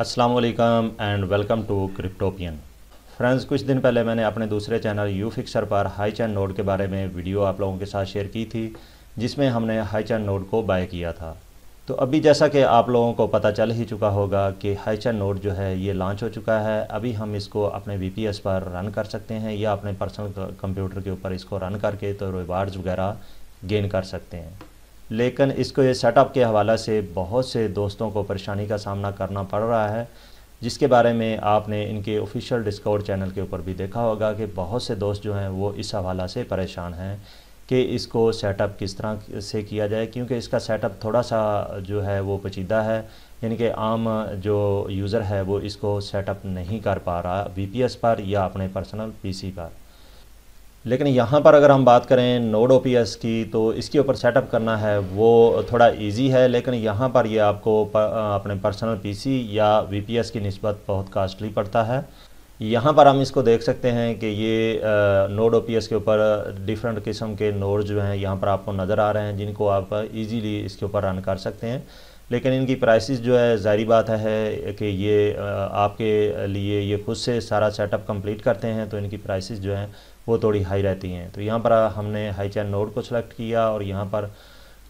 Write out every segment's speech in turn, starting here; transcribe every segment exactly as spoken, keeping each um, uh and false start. अस्सलाम वालेकुम and welcome to क्रिप्टोपियन friends. कुछ दिन पहले मैंने अपने दूसरे चैनल यू फिक्सर पर हाई चैन नोड के बारे में वीडियो आप लोगों के साथ शेयर की थी, जिसमें हमने हाई चैन नोड को बाय किया था। तो अभी जैसा कि आप लोगों को पता चल ही चुका होगा कि हाई चैन नोड जो है ये लॉन्च हो चुका है। अभी हम इसको अपने वी पी एस पर रन कर सकते हैं या अपने पर्सनल कंप्यूटर के ऊपर इसको रन करके तो रिवार्ड्स वगैरह गेन कर सकते हैं। लेकिन इसको ये सेटअप के हवाले से बहुत से दोस्तों को परेशानी का सामना करना पड़ रहा है, जिसके बारे में आपने इनके ऑफिशियल डिस्कॉर्ड चैनल के ऊपर भी देखा होगा कि बहुत से दोस्त जो हैं वो इस हवाला से परेशान हैं कि इसको सेटअप किस तरह से किया जाए, क्योंकि इसका सेटअप थोड़ा सा जो है वो पेचीदा है। यानी कि आम जो यूज़र है वो इसको सेटअप नहीं कर पा रहा वी पी एस पर या अपने पर्सनल पी सी पर। लेकिन यहाँ पर अगर हम बात करें नोड ओ पी एस की, तो इसके ऊपर सेटअप करना है वो थोड़ा इजी है। लेकिन यहाँ पर ये आपको प, अपने पर्सनल पीसी या वीपीएस की निस्बत बहुत कास्टली पड़ता है। यहाँ पर हम इसको देख सकते हैं कि ये नोड ओ पी एस के ऊपर डिफरेंट किस्म के नोड जो हैं यहाँ पर आपको नज़र आ रहे हैं, जिनको आप इजीली इसके ऊपर रन कर सकते हैं। लेकिन इनकी प्राइसेस जो है जारी बात है कि ये आपके लिए ये खुद से सारा सेटअप कंप्लीट करते हैं, तो इनकी प्राइसेस जो हैं वो थोड़ी हाई रहती हैं। तो यहाँ पर हमने हाई चैन नोड को सिलेक्ट किया और यहाँ पर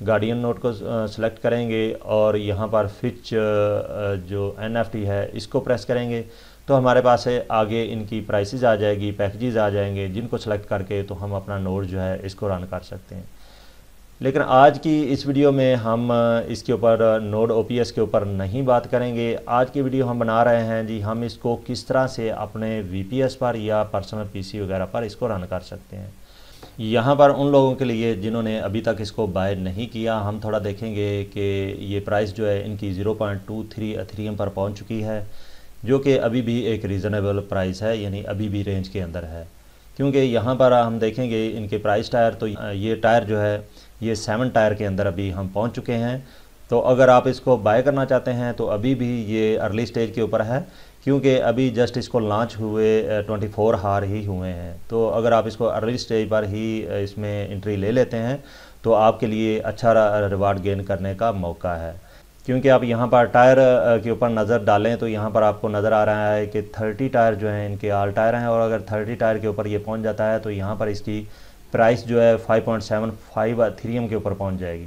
गार्डियन नोड को सिलेक्ट करेंगे और यहाँ पर फिच जो एनएफटी है इसको प्रेस करेंगे, तो हमारे पास है आगे इनकी प्राइसेस आ जाएगी, पैकेजेस आ जाएंगे, जिनको सिलेक्ट करके तो हम अपना नोड जो है इसको रन कर सकते हैं। लेकिन आज की इस वीडियो में हम इसके ऊपर नोड ओपीएस के ऊपर नहीं बात करेंगे। आज की वीडियो हम बना रहे हैं जी हम इसको किस तरह से अपने वीपीएस पर या पर्सनल पीसी वगैरह पर इसको रन कर सकते हैं। यहाँ पर उन लोगों के लिए जिन्होंने अभी तक इसको बाय नहीं किया, हम थोड़ा देखेंगे कि ये प्राइस जो है इनकी zero point two three Ethereum पर पहुँच चुकी है, जो कि अभी भी एक रीज़नेबल प्राइस है, यानी अभी भी रेंज के अंदर है। क्योंकि यहाँ पर हम देखेंगे इनके प्राइस टायर, तो ये टायर जो है ये सेवन टायर के अंदर अभी हम पहुंच चुके हैं। तो अगर आप इसको बाय करना चाहते हैं तो अभी भी ये अर्ली स्टेज के ऊपर है, क्योंकि अभी जस्ट इसको लॉन्च हुए चौबीस हार ही हुए हैं। तो अगर आप इसको अर्ली स्टेज पर ही इसमें एंट्री ले लेते हैं तो आपके लिए अच्छा रिवार्ड गेन करने का मौका है। क्योंकि आप यहाँ पर टायर के ऊपर नज़र डालें तो यहाँ पर आपको नज़र आ रहा है कि तीस टायर जो हैं इनके आल टायर हैं, और अगर तीस टायर के ऊपर ये पहुँच जाता है तो यहाँ पर इसकी प्राइस जो है five point seven five Ethereum के ऊपर पहुँच जाएगी।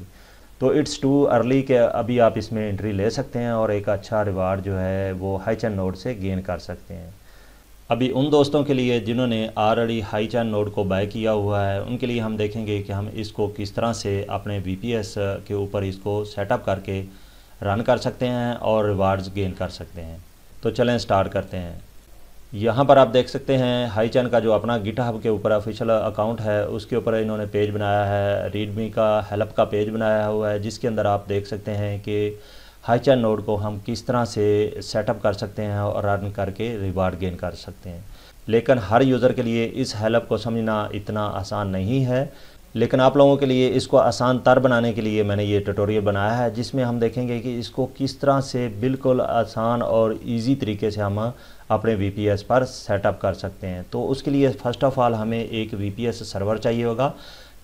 तो इट्स टू अर्ली के अभी आप इसमें एंट्री ले सकते हैं और एक अच्छा रिवार्ड जो है वो हाई चैन नोड से गेन कर सकते हैं। अभी उन दोस्तों के लिए जिन्होंने ऑलरेडी हाई चैन नोड को बाय किया हुआ है, उनके लिए हम देखेंगे कि हम इसको किस तरह से अपने वी पी एस के ऊपर इसको सेटअप करके रन कर सकते हैं और रिवार्ड्स गेन कर सकते हैं। तो चलें स्टार्ट करते हैं। यहाँ पर आप देख सकते हैं हाई चैन का जो अपना गिटहब के ऊपर ऑफिशियल अकाउंट है उसके ऊपर इन्होंने पेज बनाया है, रीडमी का हेल्प का पेज बनाया हुआ है, जिसके अंदर आप देख सकते हैं कि हाई चैन नोड को हम किस तरह से सेटअप कर सकते हैं और रन करके रिवार्ड गेन कर सकते हैं। लेकिन हर यूज़र के लिए इस हेल्प को समझना इतना आसान नहीं है, लेकिन आप लोगों के लिए इसको आसान तर बनाने के लिए मैंने ये ट्यूटोरियल बनाया है, जिसमें हम देखेंगे कि इसको किस तरह से बिल्कुल आसान और इजी तरीके से हम अपने वीपीएस पर सेटअप कर सकते हैं। तो उसके लिए फ़र्स्ट ऑफ़ ऑल हमें एक वीपीएस सर्वर चाहिए होगा,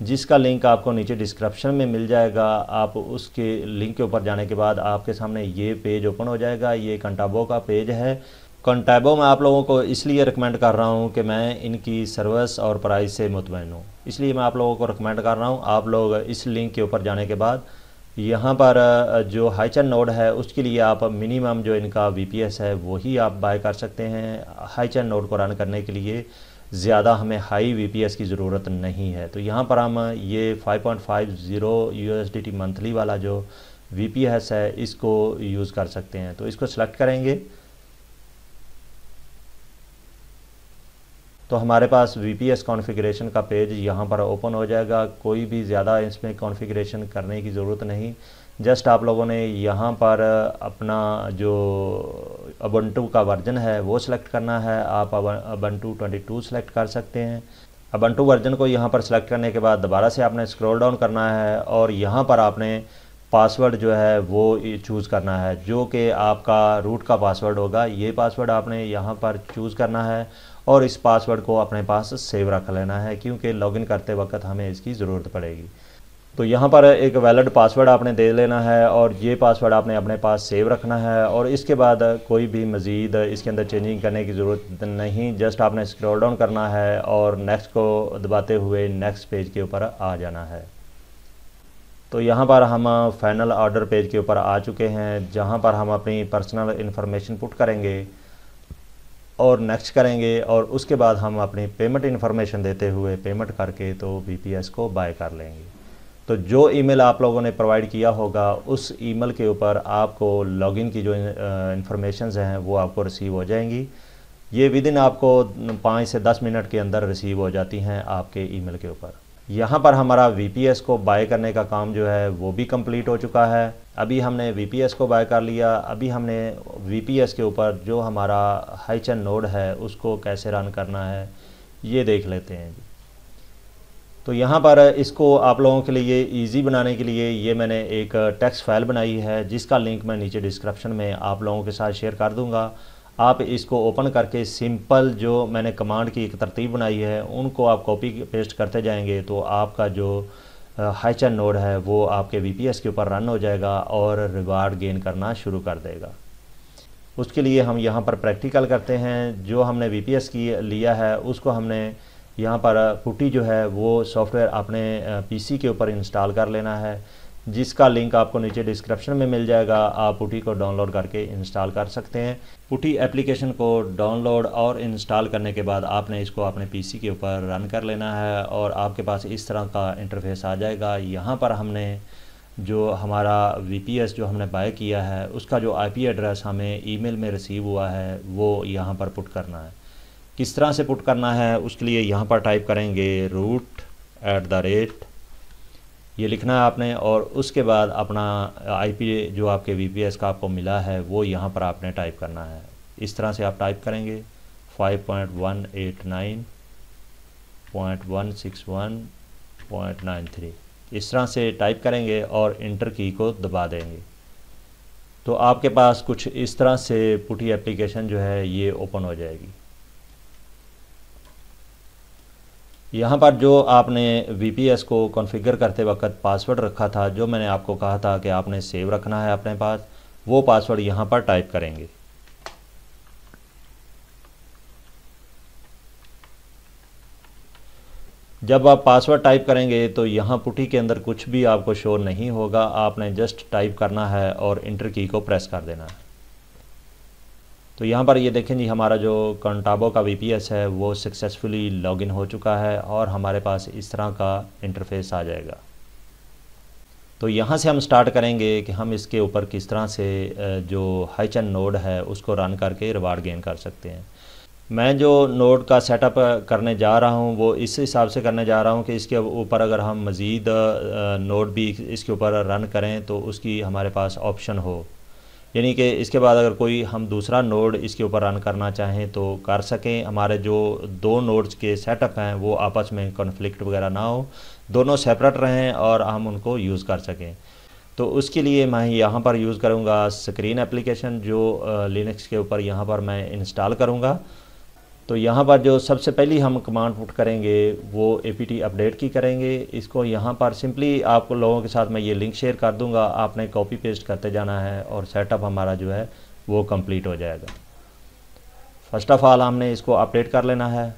जिसका लिंक आपको नीचे डिस्क्रिप्शन में मिल जाएगा। आप उसके लिंक के ऊपर जाने के बाद आपके सामने ये पेज ओपन हो जाएगा। ये कंटाबो का पेज है। कंटाबो मैं आप लोगों को इसलिए रिकमेंड कर रहा हूँ कि मैं इनकी सर्विस और प्राइस से मुतमईन हूँ, इसलिए मैं आप लोगों को रिकमेंड कर रहा हूँ। आप लोग इस लिंक के ऊपर जाने के बाद यहाँ पर जो हाई चैन नोड है उसके लिए आप मिनिमम जो इनका वीपीएस है वही आप बाय कर सकते हैं। हाई चैन नोड को रन करने के लिए ज़्यादा हमें हाई वीपीएस की ज़रूरत नहीं है। तो यहाँ पर हम ये five point five zero USDT monthly वाला जो वीपीएस है इसको यूज़ कर सकते हैं। तो इसको सेलेक्ट करेंगे तो हमारे पास वीपीएस कॉन्फ़िगरेशन का पेज यहाँ पर ओपन हो जाएगा। कोई भी ज़्यादा इसमें कॉन्फ़िगरेशन करने की ज़रूरत नहीं, जस्ट आप लोगों ने यहाँ पर अपना जो उबंटू का वर्जन है वो सिलेक्ट करना है। आप उबंटू बाईस सिलेक्ट कर सकते हैं। उबंटू वर्जन को यहाँ पर सिलेक्ट करने के बाद दोबारा से आपने स्क्रॉल डाउन करना है और यहाँ पर आपने पासवर्ड जो है वो चूज़ करना है, जो कि आपका रूट का पासवर्ड होगा। ये पासवर्ड आपने यहाँ पर चूज़ करना है और इस पासवर्ड को अपने पास सेव रख लेना है, क्योंकि लॉगिन करते वक्त हमें इसकी ज़रूरत पड़ेगी। तो यहाँ पर एक वैलिड पासवर्ड आपने दे लेना है और ये पासवर्ड आपने अपने पास सेव रखना है। और इसके बाद कोई भी मज़ीद इसके अंदर चेंजिंग करने की ज़रूरत नहीं, जस्ट आपने स्क्रॉल डाउन करना है और नेक्स्ट को दबाते हुए नेक्स्ट पेज के ऊपर आ जाना है। तो यहाँ पर हम फाइनल ऑर्डर पेज के ऊपर आ चुके हैं, जहाँ पर हम अपनी पर्सनल इन्फॉर्मेशन पुट करेंगे और नेक्स्ट करेंगे और उसके बाद हम अपनी पेमेंट इन्फॉर्मेशन देते हुए पेमेंट करके तो बी पी एस को बाय कर लेंगे। तो जो ईमेल आप लोगों ने प्रोवाइड किया होगा उस ईमेल के ऊपर आपको लॉगिन की जो इन्फॉर्मेशंस हैं वो आपको रिसीव हो जाएंगी। ये विदिन आपको पाँच से दस मिनट के अंदर रिसीव हो जाती हैं आपके ईमेल के ऊपर। यहाँ पर हमारा वी पी एस को बाय करने का काम जो है वो भी कंप्लीट हो चुका है। अभी हमने वी पी एस को बाय कर लिया। अभी हमने वी पी एस के ऊपर जो हमारा हाईचन नोड है उसको कैसे रन करना है ये देख लेते हैं। तो यहाँ पर इसको आप लोगों के लिए इजी बनाने के लिए ये मैंने एक टेक्स्ट फाइल बनाई है, जिसका लिंक मैं नीचे डिस्क्रिप्शन में आप लोगों के साथ शेयर कर दूँगा। आप इसको ओपन करके सिंपल जो मैंने कमांड की एक तरतीब बनाई है उनको आप कॉपी पेस्ट करते जाएंगे तो आपका जो हाईचन नोड है वो आपके वीपीएस के ऊपर रन हो जाएगा और रिवार्ड गेन करना शुरू कर देगा। उसके लिए हम यहाँ पर प्रैक्टिकल करते हैं। जो हमने वीपीएस की लिया है उसको हमने यहाँ पर पुटी जो है वो सॉफ्टवेयर अपने पीसी के ऊपर इंस्टॉल कर लेना है, जिसका लिंक आपको नीचे डिस्क्रिप्शन में मिल जाएगा। आप पुटी को डाउनलोड करके इंस्टॉल कर सकते हैं। पुटी एप्लीकेशन को डाउनलोड और इंस्टॉल करने के बाद आपने इसको अपने पीसी के ऊपर रन कर लेना है और आपके पास इस तरह का इंटरफेस आ जाएगा। यहाँ पर हमने जो हमारा वीपीएस जो हमने बाय किया है उसका जो आईपी एड्रेस हमें ईमेल में रिसीव हुआ है वो यहाँ पर पुट करना है। किस तरह से पुट करना है उसके लिए यहाँ पर टाइप करेंगे रूट एट द रेट ये लिखना है आपने और उसके बाद अपना आईपी जो आपके वीपीएस का आपको मिला है वो यहाँ पर आपने टाइप करना है। इस तरह से आप टाइप करेंगे five point one eight nine point one six one point nine three, इस तरह से टाइप करेंगे और इंटर की को दबा देंगे। तो आपके पास कुछ इस तरह से पुटी एप्लीकेशन जो है ये ओपन हो जाएगी। यहाँ पर जो आपने वीपीएस को कॉन्फ़िगर करते वक्त पासवर्ड रखा था, जो मैंने आपको कहा था कि आपने सेव रखना है अपने पास, वो पासवर्ड यहाँ पर टाइप करेंगे। जब आप पासवर्ड टाइप करेंगे तो यहाँ पुटी के अंदर कुछ भी आपको शो नहीं होगा। आपने जस्ट टाइप करना है और इंटर की को प्रेस कर देना है। तो यहाँ पर ये देखें जी, हमारा जो कॉन्टाबो का वीपीएस है वो सक्सेसफुली लॉगिन हो चुका है और हमारे पास इस तरह का इंटरफेस आ जाएगा। तो यहाँ से हम स्टार्ट करेंगे कि हम इसके ऊपर किस तरह से जो हाईचन नोड है उसको रन करके रिवार्ड गेन कर सकते हैं। मैं जो नोड का सेटअप करने जा रहा हूँ वो इस हिसाब से करने जा रहा हूँ कि इसके ऊपर अगर हम मज़ीद नोड भी इसके ऊपर रन करें तो उसकी हमारे पास ऑप्शन हो, यानी कि इसके बाद अगर कोई हम दूसरा नोड इसके ऊपर रन करना चाहें तो कर सकें। हमारे जो दो नोड्स के सेटअप हैं वो आपस में कॉन्फ्लिक्ट वगैरह ना हो, दोनों सेपरेट रहें और हम उनको यूज़ कर सकें। तो उसके लिए मैं यहाँ पर यूज़ करूँगा स्क्रीन एप्लीकेशन, जो लिनक्स के ऊपर यहाँ पर मैं इंस्टॉल करूँगा। तो यहाँ पर जो सबसे पहली हम कमांड पुट करेंगे वो एपीटी अपडेट की करेंगे। इसको यहाँ पर सिंपली आप लोगों के साथ मैं ये लिंक शेयर कर दूंगा, आपने कॉपी पेस्ट करते जाना है और सेटअप हमारा जो है वो कंप्लीट हो जाएगा। फर्स्ट ऑफ ऑल हमने इसको अपडेट कर लेना है।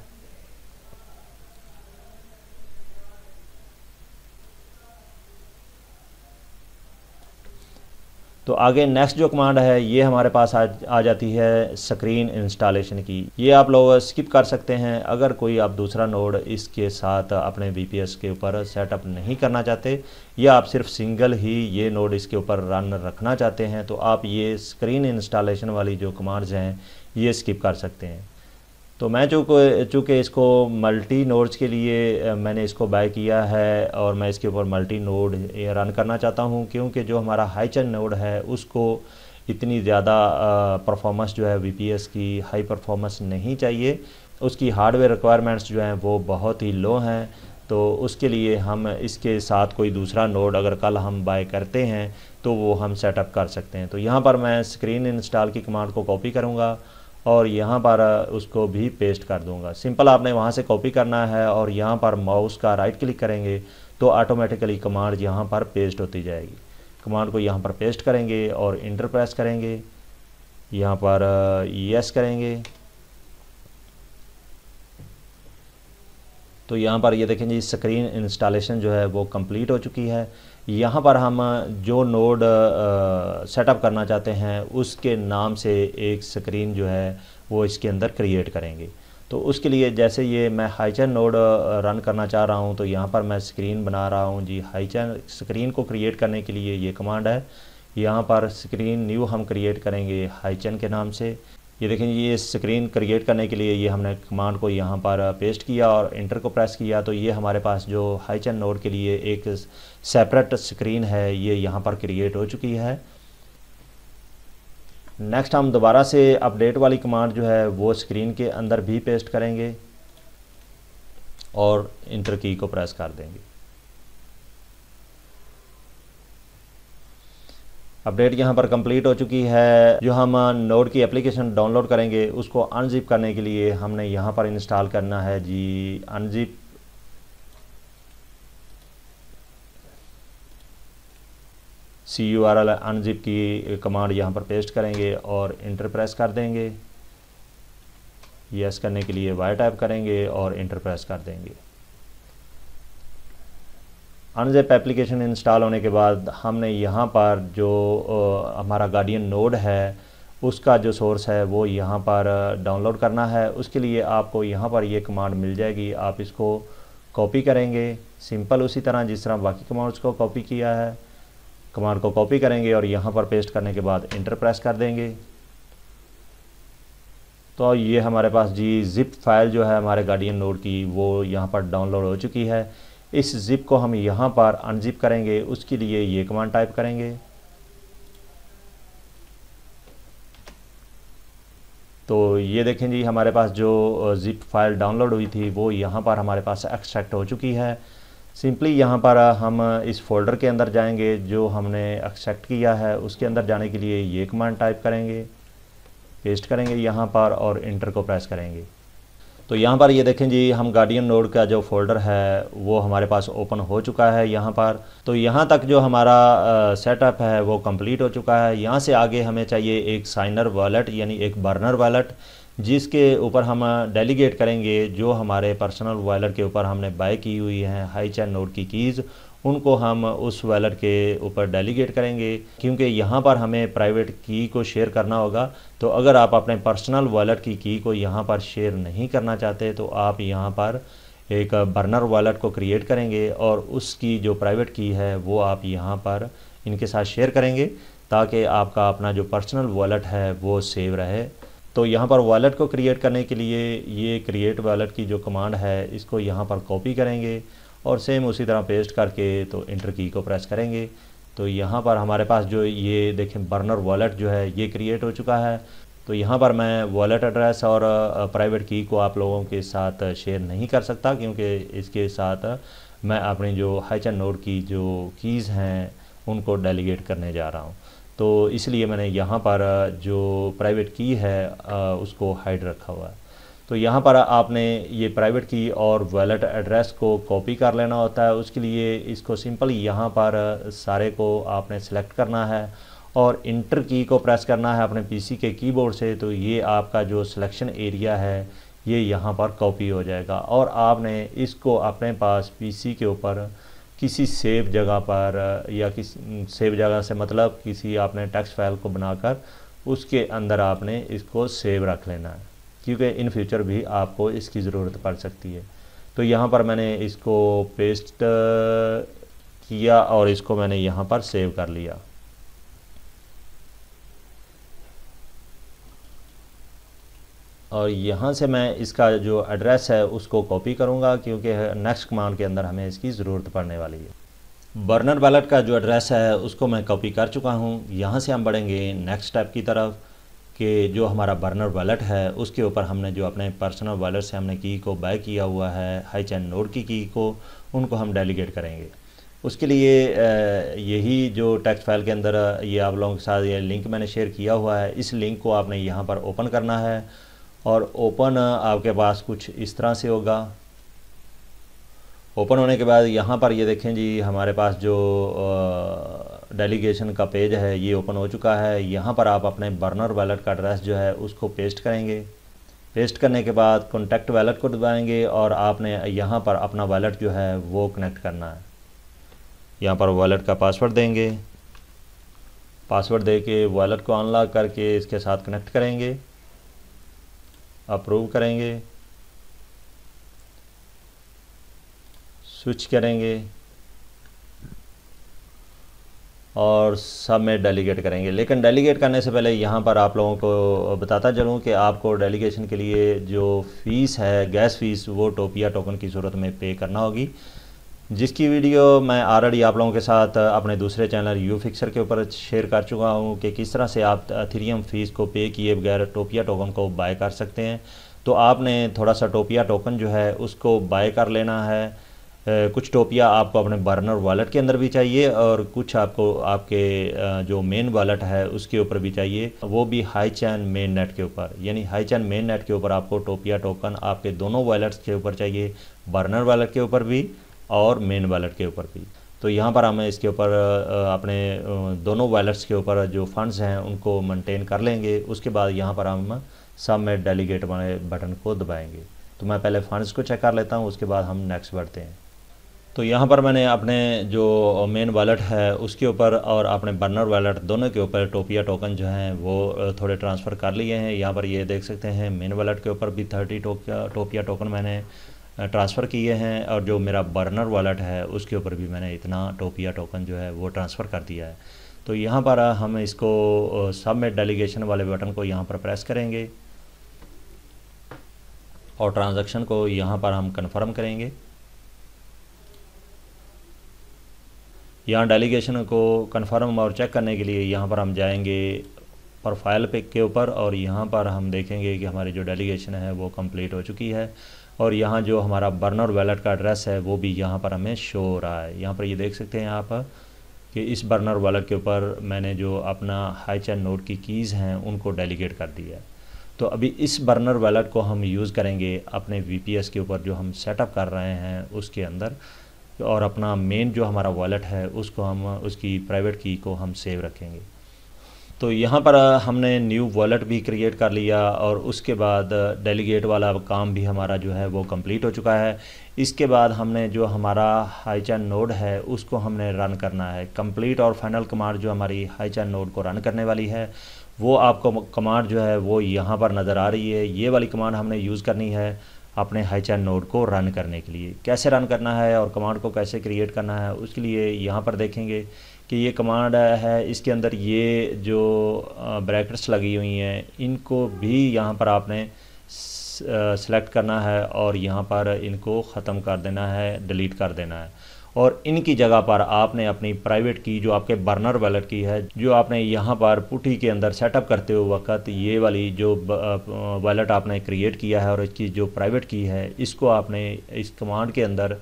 तो आगे नेक्स्ट जो कमांड है ये हमारे पास आ, आ जाती है स्क्रीन इंस्टॉलेशन की। ये आप लोग स्किप कर सकते हैं अगर कोई आप दूसरा नोड इसके साथ अपने वीपीएस के ऊपर सेटअप नहीं करना चाहते, या आप सिर्फ सिंगल ही ये नोड इसके ऊपर रन रखना चाहते हैं तो आप ये स्क्रीन इंस्टॉलेशन वाली जो कमांड्स हैं ये स्किप कर सकते हैं। तो मैं चूँकि चूँकि इसको मल्टी नोड्स के लिए मैंने इसको बाय किया है और मैं इसके ऊपर मल्टी नोड रन करना चाहता हूँ, क्योंकि जो हमारा हाईचन नोड है उसको इतनी ज़्यादा परफॉर्मेंस जो है वीपीएस की हाई परफॉर्मेंस नहीं चाहिए, उसकी हार्डवेयर रिक्वायरमेंट्स जो हैं वो बहुत ही लो हैं। तो उसके लिए हम इसके साथ कोई दूसरा नोड अगर कल हम बाय करते हैं तो वो हम सेटअप कर सकते हैं। तो यहाँ पर मैं स्क्रीन इंस्टॉल की कमांड को कॉपी करूँगा और यहाँ पर उसको भी पेस्ट कर दूंगा। सिंपल आपने वहाँ से कॉपी करना है और यहाँ पर माउस का राइट क्लिक करेंगे तो ऑटोमेटिकली कमांड यहाँ पर पेस्ट होती जाएगी। कमांड को यहाँ पर पेस्ट करेंगे और इंटर प्रेस करेंगे, यहाँ पर यस करेंगे तो यहाँ पर ये यह देखें जी स्क्रीन इंस्टॉलेशन जो है वो कंप्लीट हो चुकी है। यहाँ पर हम जो नोड सेटअप करना चाहते हैं उसके नाम से एक स्क्रीन जो है वो इसके अंदर क्रिएट करेंगे। तो उसके लिए जैसे ये मैं हाईचन नोड रन करना चाह रहा हूँ तो यहाँ पर मैं स्क्रीन बना रहा हूँ जी। हाईचन स्क्रीन को क्रिएट करने के लिए ये कमांड है, यहाँ पर स्क्रीन न्यू हम क्रिएट करेंगे हाईचन के नाम से। ये देखें ये स्क्रीन क्रिएट करने के लिए ये हमने कमांड को यहाँ पर पेस्ट किया और इंटर को प्रेस किया तो ये हमारे पास जो हाईचन नोड के लिए एक सेपरेट स्क्रीन है ये यहाँ पर क्रिएट हो चुकी है। नेक्स्ट हम दोबारा से अपडेट वाली कमांड जो है वो स्क्रीन के अंदर भी पेस्ट करेंगे और इंटर की को प्रेस कर देंगे। अपडेट यहाँ पर कंप्लीट हो चुकी है। जो हम नोड की एप्लीकेशन डाउनलोड करेंगे उसको अनजिप करने के लिए हमने यहाँ पर इंस्टॉल करना है जी unzip. C U R L unzip की कमांड यहाँ पर पेस्ट करेंगे और इंटर प्रेस कर देंगे। यस करने के लिए वाई टाइप करेंगे और इंटर प्रेस कर देंगे। अनजिप एप्लीकेशन इंस्टॉल होने के बाद हमने यहाँ पर जो आ, हमारा गार्डियन नोड है उसका जो सोर्स है वो यहाँ पर डाउनलोड करना है। उसके लिए आपको यहाँ पर ये कमांड मिल जाएगी, आप इसको कॉपी करेंगे सिंपल उसी तरह जिस तरह बाकी कमांड्स को कॉपी किया है। कमांड को कॉपी करेंगे और यहाँ पर पेस्ट करने के बाद इंटर प्रेस कर देंगे तो ये हमारे पास जी जिप फाइल जो है हमारे गार्डियन नोड की वो यहाँ पर डाउनलोड हो चुकी है। इस जिप को हम यहाँ पर अनजिप करेंगे, उसके लिए ये कमांड टाइप करेंगे तो ये देखें जी हमारे पास जो जिप फाइल डाउनलोड हुई थी वो यहाँ पर हमारे पास एक्सट्रैक्ट हो चुकी है। सिंपली यहाँ पर हम इस फोल्डर के अंदर जाएंगे जो हमने एक्सट्रैक्ट किया है, उसके अंदर जाने के लिए ये कमांड टाइप करेंगे, पेस्ट करेंगे यहाँ पर और इंटर को प्रेस करेंगे। तो यहाँ पर ये देखें जी हम गार्डियन नोड का जो फोल्डर है वो हमारे पास ओपन हो चुका है यहाँ पर। तो यहाँ तक जो हमारा सेटअप है वो कंप्लीट हो चुका है। यहाँ से आगे हमें चाहिए एक साइनर वॉलेट यानी एक बर्नर वॉलेट जिसके ऊपर हम डेलीगेट करेंगे जो हमारे पर्सनल वॉलेट के ऊपर हमने बाय की हुई हैं हाईचन नोड की कीज़, उनको हम उस वॉलेट के ऊपर डेलीगेट करेंगे क्योंकि यहाँ पर हमें प्राइवेट की को शेयर करना होगा। तो अगर आप अपने पर्सनल वॉलेट की की को यहाँ पर शेयर नहीं करना चाहते तो आप यहाँ पर एक बर्नर वॉलेट को क्रिएट करेंगे और उसकी जो प्राइवेट की है वो आप यहाँ पर इनके साथ शेयर करेंगे ताकि आपका अपना जो पर्सनल वॉलेट है वो सेव रहे। तो यहाँ पर वॉलेट को क्रिएट करने के लिए ये क्रिएट वॉलेट की जो कमांड है इसको यहाँ पर कॉपी करेंगे और सेम उसी तरह पेस्ट करके तो इंटर की को प्रेस करेंगे तो यहाँ पर हमारे पास जो ये देखें बर्नर वॉलेट जो है ये क्रिएट हो चुका है। तो यहाँ पर मैं वॉलेट एड्रेस और प्राइवेट की को आप लोगों के साथ शेयर नहीं कर सकता क्योंकि इसके साथ मैं अपनी जो हाईचन नोड की जो कीज़ हैं उनको डेलीगेट करने जा रहा हूँ। तो इसलिए मैंने यहाँ पर जो प्राइवेट की है उसको हाइड रखा हुआ है। तो यहाँ पर आपने ये प्राइवेट की और वॉलेट एड्रेस को कॉपी कर लेना होता है। उसके लिए इसको सिंपल यहाँ पर सारे को आपने सेलेक्ट करना है और इंटर की को प्रेस करना है अपने पीसी के कीबोर्ड से। तो ये आपका जो सिलेक्शन एरिया है ये यहाँ पर कॉपी हो जाएगा और आपने इसको अपने पास पीसी के ऊपर किसी सेव जगह पर या किसी सेव जगह से मतलब किसी आपने टेक्स्ट फाइल को बनाकर उसके अंदर आपने इसको सेव रख लेना है क्योंकि इन फ्यूचर भी आपको इसकी ज़रूरत पड़ सकती है। तो यहाँ पर मैंने इसको पेस्ट किया और इसको मैंने यहाँ पर सेव कर लिया। और यहाँ से मैं इसका जो एड्रेस है उसको कॉपी करूँगा क्योंकि नेक्स्ट कमांड के अंदर हमें इसकी ज़रूरत पड़ने वाली है। बर्नर वॉलेट का जो एड्रेस है उसको मैं कॉपी कर चुका हूँ। यहाँ से हम बढ़ेंगे नेक्स्ट स्टेप की तरफ कि जो हमारा बर्नर वॉलेट है उसके ऊपर हमने जो अपने पर्सनल वॉलेट से हमने की को बाय किया हुआ है हाईचन नोड की की को उनको हम डेलीगेट करेंगे। उसके लिए यही जो टेक्स्ट फाइल के अंदर ये आप लोगों के साथ ये लिंक मैंने शेयर किया हुआ है, इस लिंक को आपने यहाँ पर ओपन करना है और ओपन आपके पास कुछ इस तरह से होगा ओपन होने के बाद यहाँ पर ये देखें जी, हमारे पास जो डेलीगेशन का पेज है ये ओपन हो चुका है। यहाँ पर आप अपने बर्नर वैलेट का एड्रेस जो है उसको पेस्ट करेंगे। पेस्ट करने के बाद कॉन्टैक्ट वैलेट को दबाएंगे और आपने यहाँ पर अपना वैलेट जो है वो कनेक्ट करना है। यहाँ पर वैलेट का पासवर्ड देंगे, पासवर्ड दे के वॉलेट को अनलॉक करके इसके साथ कनेक्ट करेंगे, अप्रूव करेंगे, स्विच करेंगे और सब में डेलीगेट करेंगे। लेकिन डेलीगेट करने से पहले यहाँ पर आप लोगों को बताता चलूँ कि आपको डेलीगेशन के लिए जो फ़ीस है गैस फ़ीस वो टोपिया टोकन की सूरत में पे करना होगी, जिसकी वीडियो मैं ऑलरेडी आप लोगों के साथ अपने दूसरे चैनल यू फिक्सर के ऊपर शेयर कर चुका हूँ कि किस तरह से आप इथेरियम फ़ीस को पे किए बगैर टोपिया टोकन को बाय कर सकते हैं। तो आपने थोड़ा सा टोपिया टोकन जो है उसको बाय कर लेना है। कुछ टोपिया आपको अपने बर्नर वॉलेट के अंदर भी चाहिए और कुछ आपको आपके जो मेन वॉलेट है उसके ऊपर भी चाहिए, वो भी हाई चैन मेन नेट के ऊपर। यानी हाई चैन मेन नेट के ऊपर आपको टोपिया टोकन आपके दोनों वॉलेट्स के ऊपर चाहिए, बर्नर वॉलेट के ऊपर भी और मेन वॉलेट के ऊपर भी। तो यहाँ पर हमें इसके ऊपर अपने दोनों वॉलेट्स के ऊपर जो फंड्स हैं उनको मेंटेन कर लेंगे। उसके बाद यहाँ पर हम सब में डेलीगेट वाले बटन को दबाएंगे। तो मैं पहले फंड्स को चेक कर लेता हूँ, उसके बाद हम नेक्स्ट बढ़ते हैं। तो यहाँ पर मैंने अपने जो मेन वॉलेट है उसके ऊपर और अपने बर्नर वॉलेट दोनों के ऊपर टोपिया टोकन जो हैं वो थोड़े ट्रांसफ़र कर लिए हैं। यहाँ पर ये देख सकते हैं मेन वॉलेट के ऊपर भी थर्टी टोपिया टोपिया टोकन मैंने ट्रांसफ़र किए हैं और जो मेरा बर्नर वॉलेट है उसके ऊपर भी मैंने इतना टोपिया टोकन जो है वो ट्रांसफ़र कर दिया है। तो यहाँ पर हम इसको सबमिट डेलीगेशन वाले बटन को यहाँ पर प्रेस करेंगे और ट्रांजैक्शन को यहाँ पर हम कन्फर्म करेंगे। यहाँ डेलीगेशन को कन्फर्म और चेक करने के लिए यहाँ पर हम जाएंगे प्रोफाइल पिक के ऊपर और यहाँ पर हम देखेंगे कि हमारी जो डेलीगेशन है वो कंप्लीट हो चुकी है और यहाँ जो हमारा बर्नर वॉलेट का एड्रेस है वो भी यहाँ पर हमें शो हो रहा है। यहाँ पर ये यह देख सकते हैं आप कि इस बर्नर वॉलेट के ऊपर मैंने जो अपना हाई चैन नोड की कीज़ हैं उनको डेलीगेट कर दिया है। तो अभी इस बर्नर वॉलेट को हम यूज़ करेंगे अपने वी पी एस के ऊपर जो हम सेटअप कर रहे हैं उसके अंदर, और अपना मेन जो हमारा वॉलेट है उसको हम उसकी प्राइवेट की को हम सेव रखेंगे। तो यहाँ पर हमने न्यू वॉलेट भी क्रिएट कर लिया और उसके बाद डेलीगेट वाला काम भी हमारा जो है वो कंप्लीट हो चुका है। इसके बाद हमने जो हमारा हाई चैन नोड है उसको हमने रन करना है। कंप्लीट और फाइनल कमांड जो हमारी हाई चैन नोड को रन करने वाली है वो आपको कमांड जो है वो यहाँ पर नज़र आ रही है। ये वाली कमांड हमने यूज़ करनी है अपने हाई चैन नोड को रन करने के लिए। कैसे रन करना है और कमांड को कैसे क्रिएट करना है उसके लिए यहाँ पर देखेंगे कि ये कमांड है, इसके अंदर ये जो ब्रैकेट्स लगी हुई हैं इनको भी यहाँ पर आपने सेलेक्ट करना है और यहाँ पर इनको ख़त्म कर देना है, डिलीट कर देना है। और इनकी जगह पर आपने अपनी प्राइवेट की जो आपके बर्नर वॉलेट की है जो आपने यहाँ पर पुट्टी के अंदर सेटअप करते हुए वक्त ये वाली जो वॉलेट आपने क्रिएट किया है और इसकी जो प्राइवेट की है इसको आपने इस कमांड के अंदर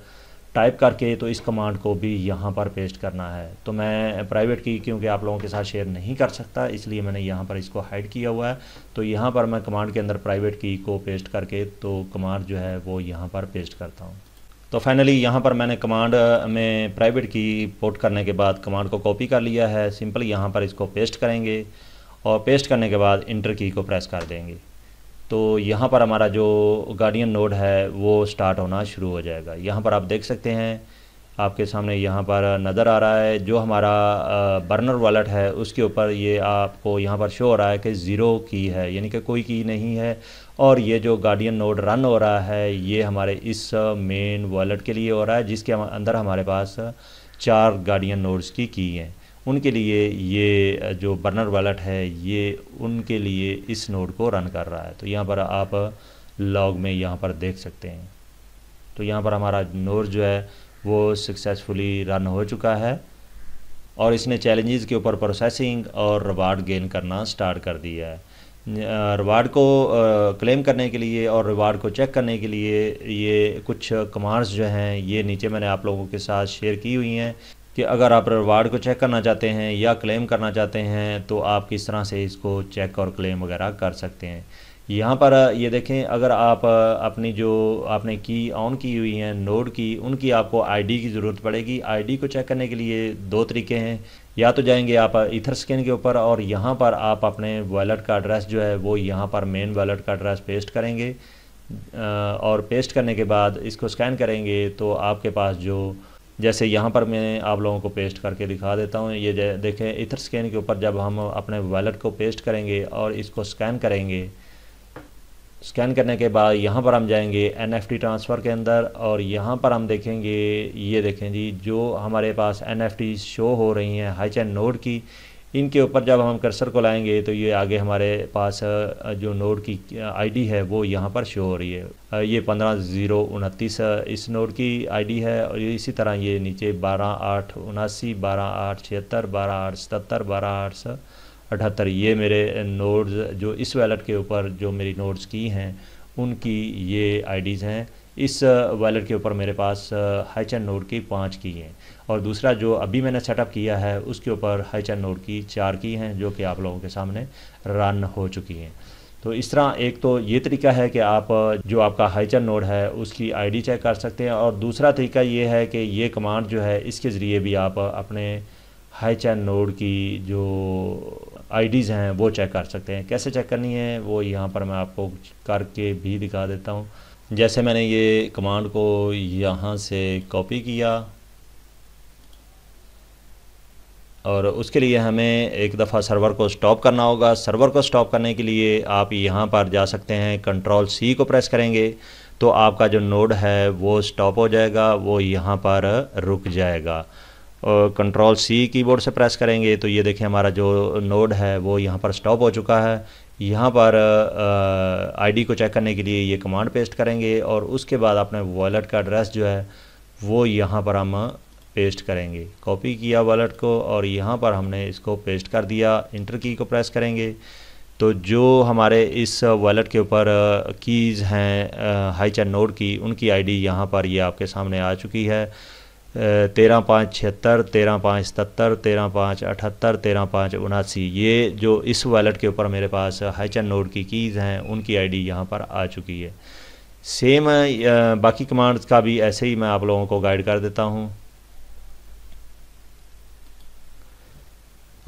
टाइप करके तो इस कमांड को भी यहाँ पर पेस्ट करना है। तो मैं प्राइवेट की क्योंकि आप लोगों के साथ शेयर नहीं कर सकता इसलिए मैंने यहाँ पर इसको हाइड किया हुआ है। तो यहाँ पर मैं कमांड के अंदर प्राइवेट की को पेस्ट करके तो कमांड जो है वो यहाँ पर पेस्ट करता हूँ। तो फाइनली यहाँ पर मैंने कमांड में प्राइवेट की पोर्ट करने के बाद कमांड को कॉपी कर लिया है। सिंपल यहाँ पर इसको पेस्ट करेंगे और पेस्ट करने के बाद इंटर की को प्रेस कर देंगे। तो यहाँ पर हमारा जो गार्डियन नोड है वो स्टार्ट होना शुरू हो जाएगा। यहाँ पर आप देख सकते हैं आपके सामने यहाँ पर नज़र आ रहा है जो हमारा बर्नर वॉलेट है उसके ऊपर ये आपको यहाँ पर शो हो रहा है कि ज़ीरो की है, यानी कि कोई की नहीं है। और ये जो गार्डियन नोड रन हो रहा है ये हमारे इस मेन वॉलेट के लिए हो रहा है जिसके अंदर हमारे पास चार गार्डियन नोड्स की की हैं। उनके लिए ये जो बर्नर वॉलेट है ये उनके लिए इस नोड को रन कर रहा है। तो यहाँ पर आप लॉग में यहाँ पर देख सकते हैं। तो यहाँ पर हमारा नोड जो है वो सक्सेसफुली रन हो चुका है और इसने चैलेंजेस के ऊपर प्रोसेसिंग और रिवार्ड गेन करना स्टार्ट कर दिया है। रिवार्ड को क्लेम करने के लिए और रिवार्ड को चेक करने के लिए ये कुछ कमांड्स जो हैं ये नीचे मैंने आप लोगों के साथ शेयर की हुई हैं। कि अगर आप रिवार्ड को चेक करना चाहते हैं या क्लेम करना चाहते हैं तो आप किस तरह से इसको चेक और क्लेम वगैरह कर सकते हैं। यहाँ पर ये देखें, अगर आप अपनी जो आपने की ऑन की हुई है नोड की, उनकी आपको आईडी की ज़रूरत पड़ेगी। आईडी को चेक करने के लिए दो तरीके हैं, या तो जाएंगे आप इथर स्कैन के ऊपर और यहाँ पर आप अपने वॉलेट का एड्रेस जो है वो यहाँ पर मेन वॉलेट का एड्रेस पेस्ट करेंगे और पेस्ट करने के बाद इसको स्कैन करेंगे तो आपके पास जो, जैसे यहाँ पर मैं आप लोगों को पेस्ट करके दिखा देता हूँ। ये देखें, इथर स्कैन के ऊपर जब हम अपने वॉलेट को पेस्ट करेंगे और इसको स्कैन करेंगे, स्कैन करने के बाद यहाँ पर हम जाएंगे एनएफटी ट्रांसफ़र के अंदर और यहाँ पर हम देखेंगे, ये देखें जी, जो हमारे पास एनएफटी शो हो रही हैं हाई चैन नोड की, इनके ऊपर जब हम कर्सर को लाएंगे तो ये आगे हमारे पास जो नोड की आईडी है वो यहाँ पर शो हो रही है। ये पंद्रह ज़ीरो उनतीस इस नोड की आईडी है और इसी तरह ये नीचे बारह आठ उनासी, बारह आठ छिहत्तर, बारह आठ सतहत्तर, बारह आठ सौ अठहत्तर, ये मेरे नोड्स जो इस वॉलेट के ऊपर जो मेरी नोड्स की हैं उनकी ये आईडीज़ हैं। इस वॉलेट के ऊपर मेरे पास हाईचैन नोड की पाँच की हैं और दूसरा जो अभी मैंने सेटअप किया है उसके ऊपर हाईचैन नोड की चार की हैं, जो कि आप लोगों के सामने रन हो चुकी हैं। तो इस तरह एक तो ये तरीका है कि आप जो आपका हाईचैन नोड है उसकी आईडी चेक कर सकते हैं और दूसरा तरीका ये है कि ये कमांड जो है इसके ज़रिए भी आप अपने हाईचैन नोड की जो आईडीज़ हैं वो चेक कर सकते हैं। कैसे चेक करनी है वो यहाँ पर मैं आपको करके भी दिखा देता हूँ। जैसे मैंने ये कमांड को यहाँ से कॉपी किया और उसके लिए हमें एक दफ़ा सर्वर को स्टॉप करना होगा। सर्वर को स्टॉप करने के लिए आप यहाँ पर जा सकते हैं, कंट्रोल सी को प्रेस करेंगे तो आपका जो नोड है वो स्टॉप हो जाएगा, वो यहाँ पर रुक जाएगा। और कंट्रोल सी कीबोर्ड से प्रेस करेंगे तो ये देखें हमारा जो नोड है वो यहाँ पर स्टॉप हो चुका है। यहाँ पर आईडी को चेक करने के लिए ये कमांड पेस्ट करेंगे और उसके बाद अपने वॉलेट का एड्रेस जो है वो यहाँ पर हम पेस्ट करेंगे। कॉपी किया वॉलेट को और यहाँ पर हमने इसको पेस्ट कर दिया, इंटर की को प्रेस करेंगे तो जो हमारे इस वॉलेट के ऊपर कीज़ हैं हाईचैन नोड की, उनकी आईडी यहाँ पर ये आपके सामने आ चुकी है। तेरह पाँच छिहत्तर, तेरह पाँच सतहत्तर, तेरह पाँच अठहत्तर, तेरह पाँच उनासी, ये जो इस वॉलेट के ऊपर मेरे पास हाईचैन नोड की कीज़ हैं उनकी आईडी यहाँ पर आ चुकी है। सेम बाकी कमांड्स का भी ऐसे ही मैं आप लोगों को गाइड कर देता हूँ।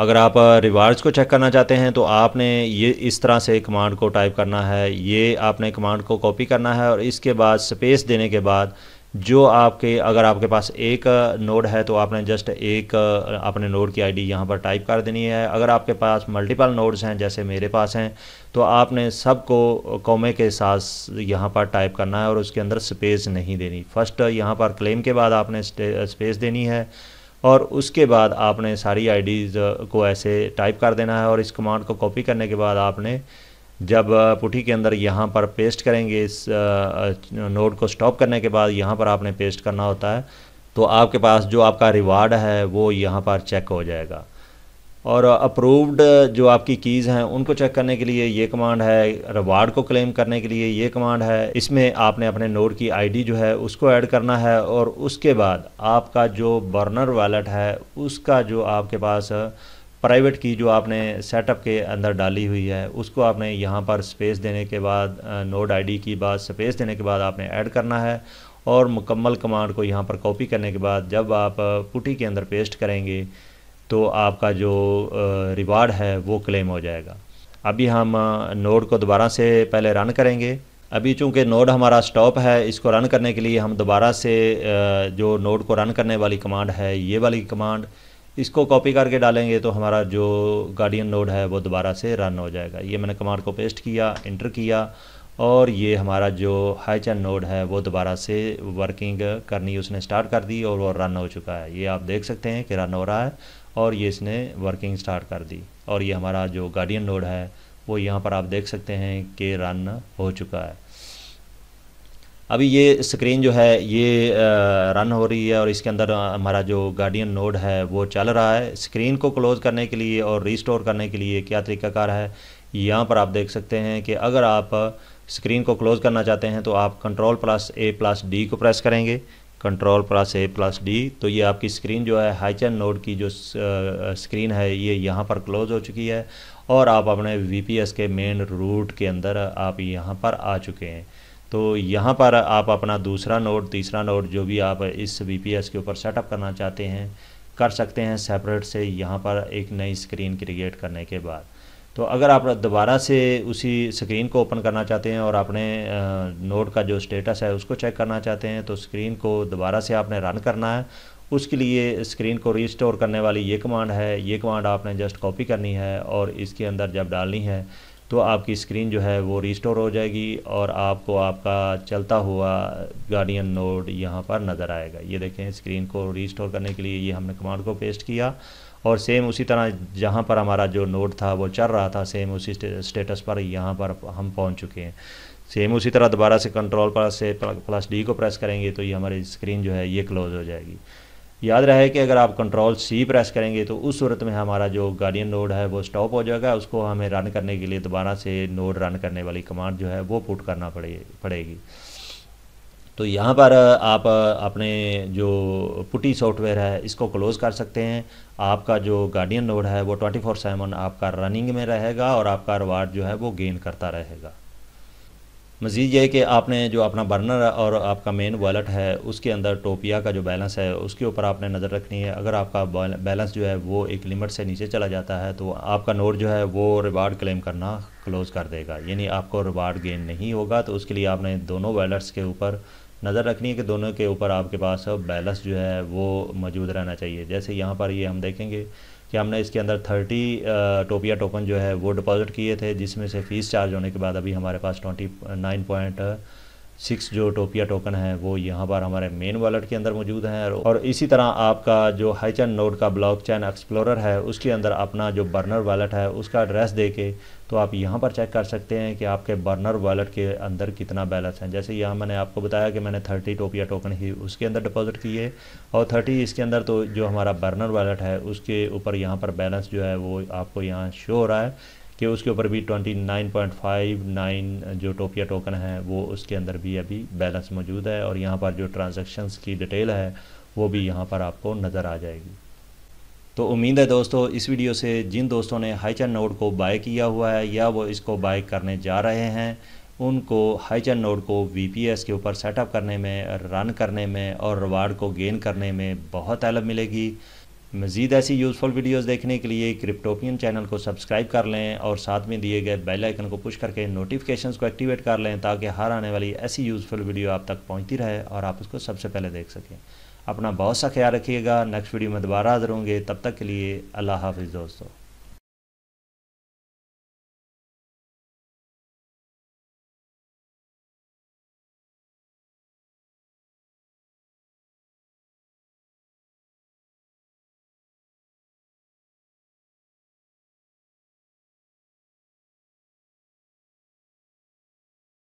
अगर आप रिवार्ड्स को चेक करना चाहते हैं तो आपने ये इस तरह से कमांड को टाइप करना है। ये आपने कमांड को कॉपी करना है और इसके बाद स्पेस देने के बाद जो आपके, अगर आपके पास एक नोड है तो आपने जस्ट एक अपने नोड की आईडी यहाँ पर टाइप कर देनी है। अगर आपके पास मल्टीपल नोड्स हैं जैसे मेरे पास हैं तो आपने सबको कॉमे के साथ यहाँ पर टाइप करना है और उसके अंदर स्पेस नहीं देनी। फर्स्ट यहाँ पर क्लेम के बाद आपने स्पेस देनी है और उसके बाद आपने सारी आईडीज़ को ऐसे टाइप कर देना है और इस कमांड को कॉपी करने के बाद आपने जब पुट्टी के अंदर यहाँ पर पेस्ट करेंगे, इस नोड को स्टॉप करने के बाद यहाँ पर आपने पेस्ट करना होता है तो आपके पास जो आपका रिवार्ड है वो यहाँ पर चेक हो जाएगा। और अप्रूव्ड जो आपकी कीज़ हैं उनको चेक करने के लिए ये कमांड है, रिवार्ड को क्लेम करने के लिए ये कमांड है। इसमें आपने अपने नोड की आईडी जो है उसको ऐड करना है और उसके बाद आपका जो बर्नर वॉलेट है उसका जो आपके पास प्राइवेट की जो आपने सेटअप के अंदर डाली हुई है उसको आपने यहाँ पर स्पेस देने के बाद, नोड आईडी की बाद स्पेस देने के बाद आपने ऐड करना है और मुकम्मल कमांड को यहाँ पर कॉपी करने के बाद जब आप पुट्टी के अंदर पेस्ट करेंगे तो आपका जो रिवार्ड है वो क्लेम हो जाएगा। अभी हम नोड को दोबारा से पहले रन करेंगे। अभी चूंकि नोड हमारा स्टॉप है, इसको रन करने के लिए हम दोबारा से जो नोड को रन करने वाली कमांड है ये वाली कमांड, इसको कॉपी करके डालेंगे तो हमारा जो गार्डियन नोड है वो दोबारा से रन हो जाएगा। ये मैंने कमांड को पेस्ट किया, इंटर किया और ये हमारा जो हाईचैन नोड है वो दोबारा से वर्किंग करनी उसने स्टार्ट कर दी और वो रन हो चुका है। ये आप देख सकते हैं कि रन हो रहा है और ये इसने वर्किंग स्टार्ट कर दी और ये हमारा जो गार्डियन नोड है वो यहाँ पर आप देख सकते हैं कि रन हो चुका है। अभी ये स्क्रीन जो है ये रन हो रही है और इसके अंदर हमारा जो गार्डियन नोड है वो चल रहा है। स्क्रीन को क्लोज़ करने के लिए और रिस्टोर करने के लिए क्या तरीकाकार है यहाँ पर आप देख सकते हैं कि अगर आप स्क्रीन को क्लोज़ करना चाहते हैं तो आप control plus A plus D को प्रेस करेंगे, control plus A plus D. तो ये आपकी स्क्रीन जो है हाईचन नोड की जो स्क्रीन है ये यहाँ पर क्लोज हो चुकी है और आप अपने वीपीएस के मेन रूट के अंदर आप यहाँ पर आ चुके हैं। तो यहाँ पर आप अपना दूसरा नोड तीसरा नोड जो भी आप इस वीपीएस के ऊपर सेटअप करना चाहते हैं कर सकते हैं सेपरेट से यहाँ पर एक नई स्क्रीन क्रिएट करने के बाद। तो अगर आप दोबारा से उसी स्क्रीन को ओपन करना चाहते हैं और आपने नोड का जो स्टेटस है उसको चेक करना चाहते हैं तो स्क्रीन को दोबारा से आपने रन करना है। उसके लिए स्क्रीन को रिस्टोर करने वाली ये कमांड है, ये कमांड आपने जस्ट कॉपी करनी है और इसके अंदर जब डालनी है तो आपकी स्क्रीन जो है वो रिस्टोर हो जाएगी और आपको आपका चलता हुआ गार्डियन नोड यहाँ पर नज़र आएगा। ये देखें स्क्रीन को रिस्टोर करने के लिए ये हमने कमांड को पेस्ट किया और सेम उसी तरह जहाँ पर हमारा जो नोड था वो चल रहा था सेम उसी स्टेटस पर यहाँ पर हम पहुँच चुके हैं। सेम उसी तरह दोबारा से control plus A plus D को प्रेस करेंगे तो ये हमारी स्क्रीन जो है ये क्लोज हो जाएगी। याद रहे कि अगर आप कंट्रोल सी प्रेस करेंगे तो उस सूरत में हमारा जो गार्डियन नोड है वो स्टॉप हो जाएगा। उसको हमें रन करने के लिए दोबारा से नोड रन करने वाली कमांड जो है वो पुट करना पड़ेगी। तो यहाँ पर आप अपने जो पुटी सॉफ्टवेयर है इसको क्लोज़ कर सकते हैं। आपका जो गार्डियन नोड है वो ट्वेंटी फोर सेवन आपका रनिंग में रहेगा और आपका रिवार्ड जो है वो गेन करता रहेगा। मज़ीद ये कि आपने जो अपना बर्नर और आपका मेन वॉलेट है उसके अंदर टोपिया का जो बैलेंस है उसके ऊपर आपने नज़र रखनी है। अगर आपका बैलेंस जो है वो एक लिमिट से नीचे चला जाता है तो आपका नोड जो है वो रिवार्ड क्लेम करना क्लोज़ कर देगा, यानी आपको रिवार्ड गेन नहीं होगा। तो उसके लिए आपने दोनों वॉलेट्स के ऊपर नज़र रखनी है कि दोनों के ऊपर आपके पास बैलेंस जो है वो मौजूद रहना चाहिए। जैसे यहाँ पर ये हम देखेंगे कि हमने इसके अंदर तीस टोपिया टोकन जो है वो डिपॉजिट किए थे, जिसमें से फ़ीस चार्ज होने के बाद अभी हमारे पास उनतीस पॉइंट छह जो टोपिया टोकन है वो यहाँ पर हमारे मेन वॉलेट के अंदर मौजूद हैं। और इसी तरह आपका जो हाईचन नोड का ब्लॉकचेन एक्सप्लोरर है उसके अंदर अपना जो बर्नर वॉलेट है उसका एड्रेस दे के तो आप यहाँ पर चेक कर सकते हैं कि आपके बर्नर वॉलेट के अंदर कितना बैलेंस है। जैसे यहाँ मैंने आपको बताया कि मैंने तीस टोपिया टोकन ही उसके अंदर डिपॉजिट किए और तीस इसके अंदर, तो जो हमारा बर्नर वॉलेट है उसके ऊपर यहाँ पर बैलेंस जो है वो आपको यहाँ शो हो रहा है कि उसके ऊपर भी उनतीस पॉइंट पाँच नौ जो टोपिया टोकन है वो उसके अंदर भी अभी बैलेंस मौजूद है और यहाँ पर जो ट्रांजैक्शंस की डिटेल है वो भी यहाँ पर आपको नज़र आ जाएगी। तो उम्मीद है दोस्तों इस वीडियो से जिन दोस्तों ने हाईचन नोड को बाय किया हुआ है या वो इसको बाय करने जा रहे हैं उनको हाईचन नोड को वीपीएस के ऊपर सेटअप करने में, रन करने में और रिवार्ड को गेन करने में बहुत हेल्प मिलेगी। मज़ीद ऐसी यूज़फुल वीडियोस देखने के लिए क्रिप्टोपियन चैनल को सब्सक्राइब कर लें और साथ में दिए गए बेल आइकन को पुश करके नोटिफिकेशंस को एक्टिवेट कर लें ताकि हर आने वाली ऐसी यूज़फुल वीडियो आप तक पहुंचती रहे और आप उसको सबसे पहले देख सकें। अपना बहुत सा ख्याल रखिएगा। नेक्स्ट वीडियो में दोबारा हाजिर होंगे, तब तक के लिए अल्लाह हाफिज़ दोस्तों।